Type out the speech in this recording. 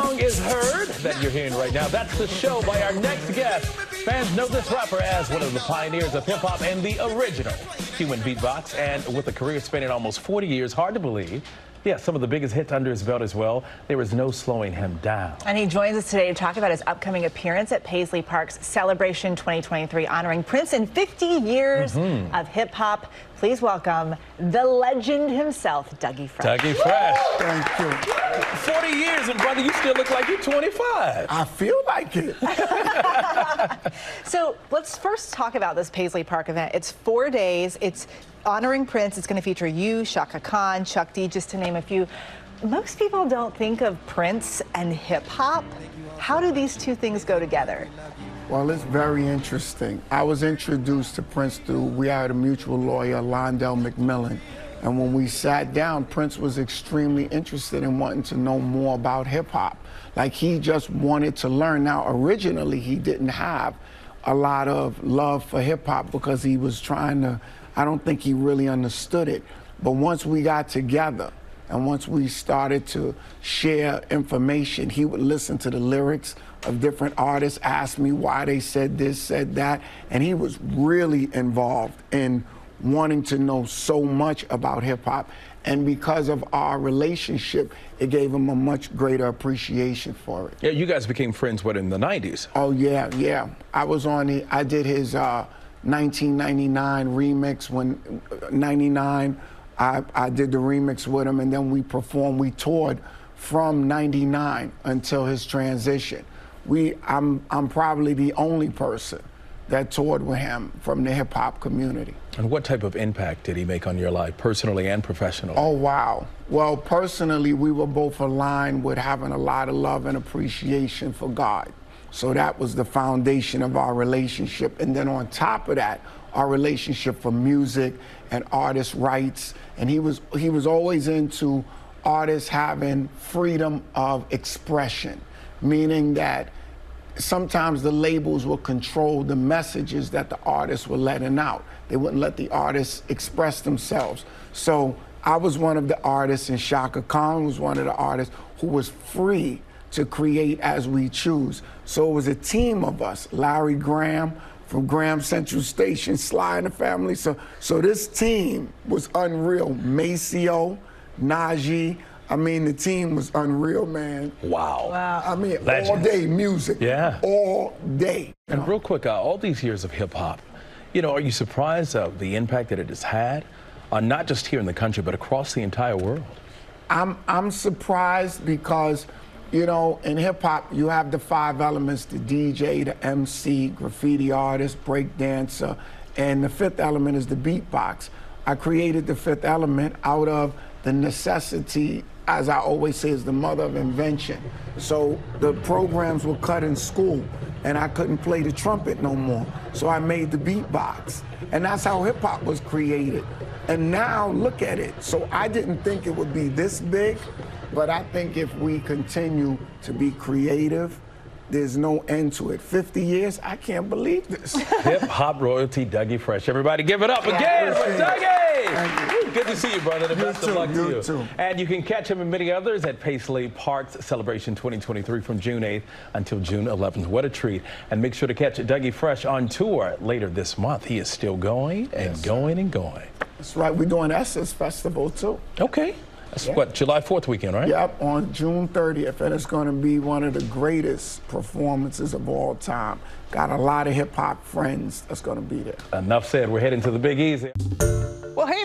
song is heard that you're hearing right now, that's The Show by our next guest. Fans know this rapper as one of the pioneers of hip-hop and the original human beatbox. And with a career spanning almost 40 years, hard to believe, yeah, some of the biggest hits under his belt as well. There is no slowing him down. And he joins us today to talk about his upcoming appearance at Paisley Park's Celebration 2023, honoring Prince and 50 years of hip-hop. Please welcome the legend himself, Doug E. Fresh. Doug E. Fresh. Thank you. 40 years, and brother, you still look like you're 25. I feel like it. So let's first talk about this Paisley Park event. It's 4 days. It's honoring Prince. It's going to feature you, Shaka Khan, Chuck D, just to name a few. Most people don't think of Prince and hip-hop. How do these two things go together? Well, it's very interesting. I was introduced to Prince through, we had a mutual lawyer, Londell McMillan. And when we sat down, Prince was extremely interested in wanting to know more about hip-hop. Like, he just wanted to learn. Now, originally, he didn't have a lot of love for hip-hop because he was trying to, I don't think he really understood it. But once we got together and once we started to share information, he would listen to the lyrics of different artists, ask me why they said this, said that, and he was really involved in wanting to know so much about hip-hop. And because of our relationship, it gave him a much greater appreciation for it. Yeah, you guys became friends, what, in the 90s? Oh, yeah, yeah. I was on the, I did his 1999 remix when, 99, I did the remix with him, and then we performed, we toured from 99 until his transition. I'm probably the only person that toured with him from the hip-hop community. And what type of impact did he make on your life, personally and professionally? Oh, wow. Well, personally, we were both aligned with having a lot of love and appreciation for God. So that was the foundation of our relationship. And then on top of that, our relationship for music and artist rights. And he was always into artists having freedom of expression, meaning that sometimes the labels will control the messages that the artists were letting out. They wouldn't let the artists express themselves. So I was one of the artists, and Shaka Khan was one of the artists who was free to create as we choose. So it was a team of us, Larry Graham from Graham Central Station, Sly and the Family Stone. So this team was unreal. Maceo, Najee, I mean, the team was unreal, man. Wow. Wow. I mean, legends. All day music. Yeah. All day. And real quick, all these years of hip-hop, you know, are you surprised of the impact that it has had, not just here in the country, but across the entire world? I'm surprised because, you know, in hip-hop, you have the five elements, the DJ, the MC, graffiti artist, breakdancer, and the fifth element is the beatbox. I created the fifth element out of the necessity, as I always say, is the mother of invention. So the programs were cut in school, and I couldn't play the trumpet no more. So I made the beatbox, and that's how hip-hop was created. And now look at it. So I didn't think it would be this big, but I think if we continue to be creative, there's no end to it. 50 years, I can't believe this. Hip-hop royalty, Doug E. Fresh. Everybody give it up again for Doug E. Good to see you, brother. The best of luck to you. And you can catch him and many others at Paisley Park's Celebration 2023 from June 8th until June 11th. What a treat. And make sure to catch Doug E. Fresh on tour later this month. He is still going and going and going. That's right. We're doing Essence Festival, too. Okay. That's what, July 4th weekend, right? Yep, on June 30th, and it's going to be one of the greatest performances of all time. Got a lot of hip-hop friends that's going to be there. Enough said. We're heading to the Big Easy. Well, hey